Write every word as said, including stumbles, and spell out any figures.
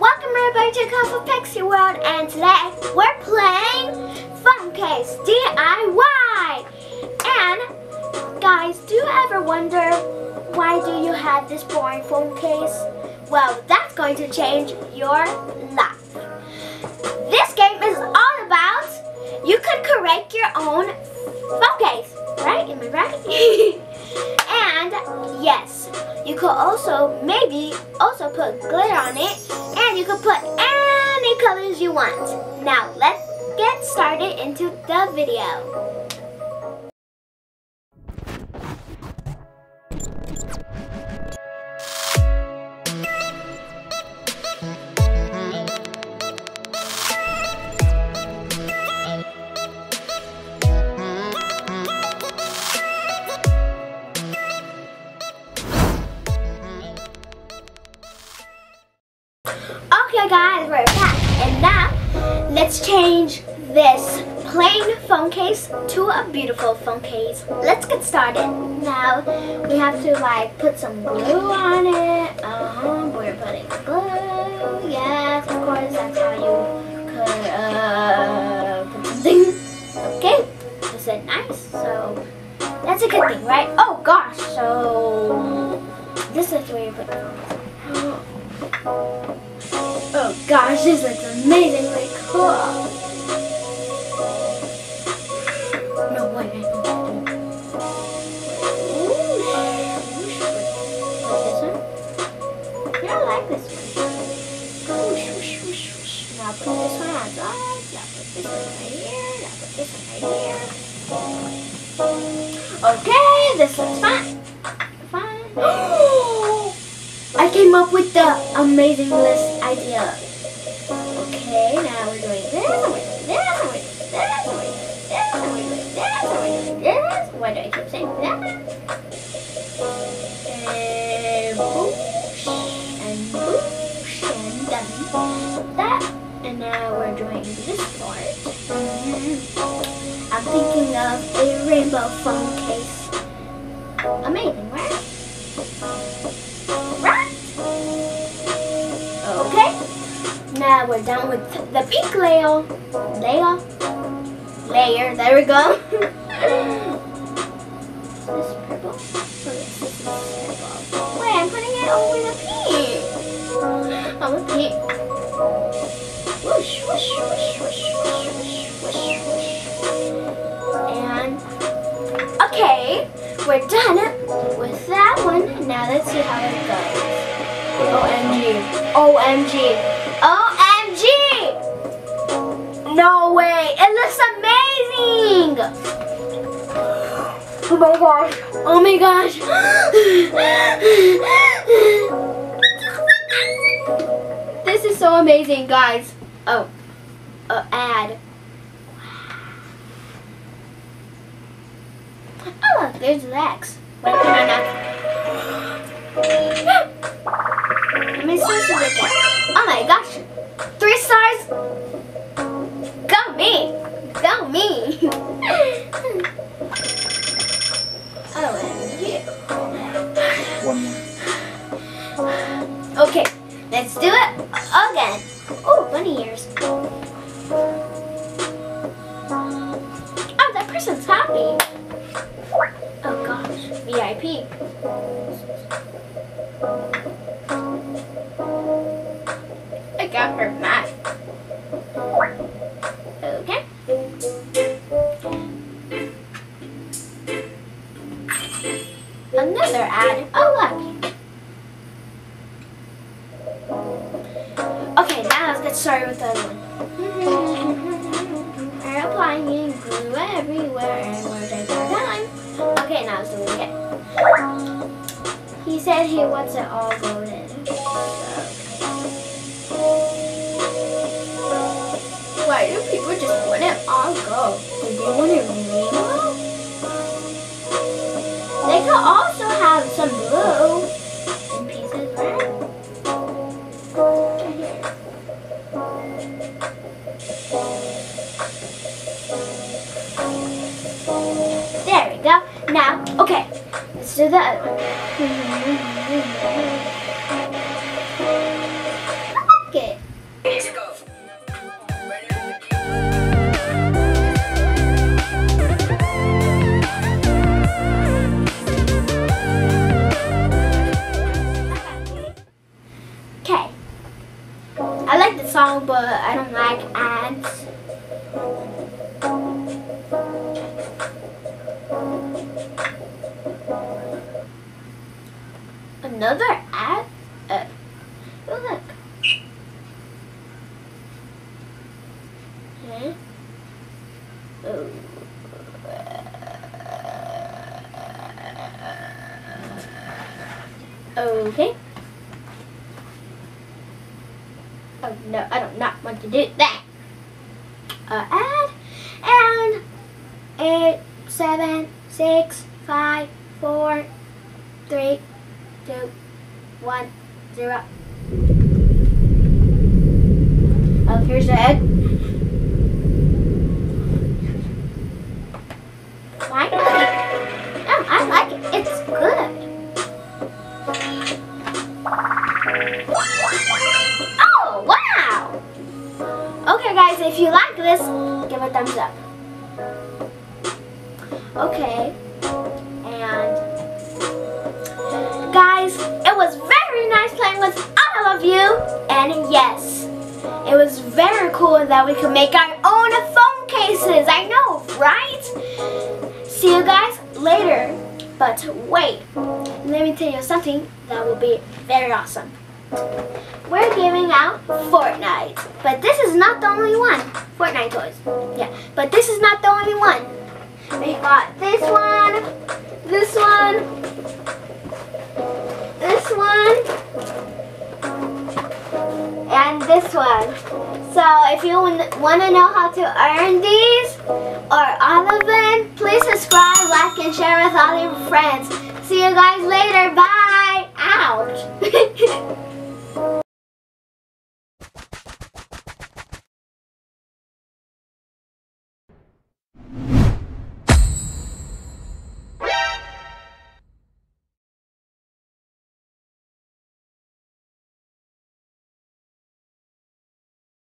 Welcome everybody to Colorful of Pixie World, and today we're playing Funcase D I Y. And guys, do you ever wonder why do you have this boring phone case? Well, that's going to change your life. This game is all about you could create your own phone case, right? Am I right? And yes, you could also maybe also put glitter on it, and you could put any colors you want. Now let's get started into the video. Guys, we're back, and now let's change this plain phone case to a beautiful phone case. Let's get started. Now we have to like put some glue on it. Um, we're putting glue. Yes, of course, that's how you could uh, put something. Okay, is it nice? So that's a good thing, right? Oh gosh, so this is where you put it. Oh gosh, this looks amazingly cool. No way. Ooh. This one? Yeah, I like this one. Now put this one on top. Now put this one right here. Now put this one right here. Okay, this looks fine. I came up with the amazing list idea. Okay, now we're doing this, and we're doing this, and we're doing this, and we're doing this, and we're doing this, and we're doing this. Why do I keep saying that? And boosh, and boosh, and done. That. And now we're doing this part. Mm-hmm. I'm thinking of a rainbow phone case. Amazing, right? Now we're done with the pink layer, layer, layer, there we go. Is this purple? Oh yes, this is purple. Wait, I'm putting it over the pink. I'm a pink. Whoosh, whoosh, whoosh, whoosh, whoosh, whoosh, whoosh. And, okay, we're done with that one. Now let's see how it goes. O M G, O M G. O M G! No way! It looks amazing! Oh my gosh! Oh my gosh! This is so amazing, guys! Oh, uh, ad. Oh look, there's Lex. Wait, can I not? Let me see if it's okay. Oh my gosh! Three stars! Go me! Go me! Oh, and you. One more. Okay, let's do it again. Oh, bunny ears. Oh, that person's happy. Oh gosh, V I P. Got her mad. Okay. Another ad. Oh look. Okay, now let's get started with the other one. We're applying and glue everywhere, and we're doing our time. Okay, now let's do it again. He said he wants it all golden. So. Why do people just want it all gold? Do they want it rainbow? They could also have some blue in pieces, right? Right here. There we go. Now, okay, let's do the other one. Okay. Okay. I like the song, but I don't like ads. Another ad? Uh, oh, look. Huh? Oh. Okay. Oh no, I do not want to do that. Uh, add and eight, seven, six, five, four, three, two, one, zero. Oh, here's the egg. Why not? Oh, I like it. It's good. Oh, wow! Okay, guys, if you like this, give a thumbs up. Okay, and guys, it was very nice playing with all of you, and yes, it was very cool that we could make our own phone cases. I know, right? See you guys later. But wait, let me tell you something that will be very awesome. We're giving out Fortnite, but this is not the only one. Fortnite toys, yeah, but this is not the only one. We got this one, this one, this one, and this one. So if you want to know how to earn these or all of them, please subscribe, like, and share with all your friends. See you guys later. Bye. Ouch.